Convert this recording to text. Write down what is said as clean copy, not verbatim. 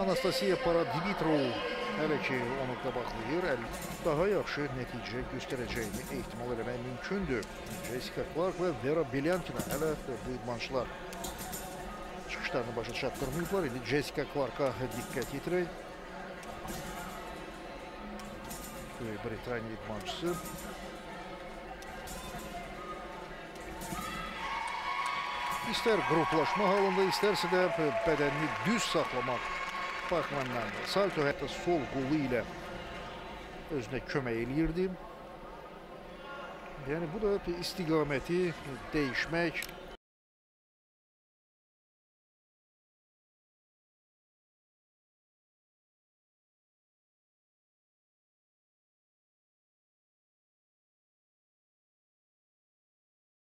Anastasiya Para-Dimitrov hələ ki onu qabaqlayır, daha yaxşı nəticə göstərəcəyini ehtimal eləmək mümkündür. Jessica Clarke və Vera Bilyankina hələ bu idmançılar çıxışlarını başa çatdırmayıblar. İndi Jessica Clarke diqqət yetirək. Britaniya idmançısı. İstər qruplaşma halında, istərsə də bədənini düz saxlamaq baxımından salto, hətta sol qolu ilə özünə kömək eləyirdi. Yəni bu da istiqaməti dəyişmək.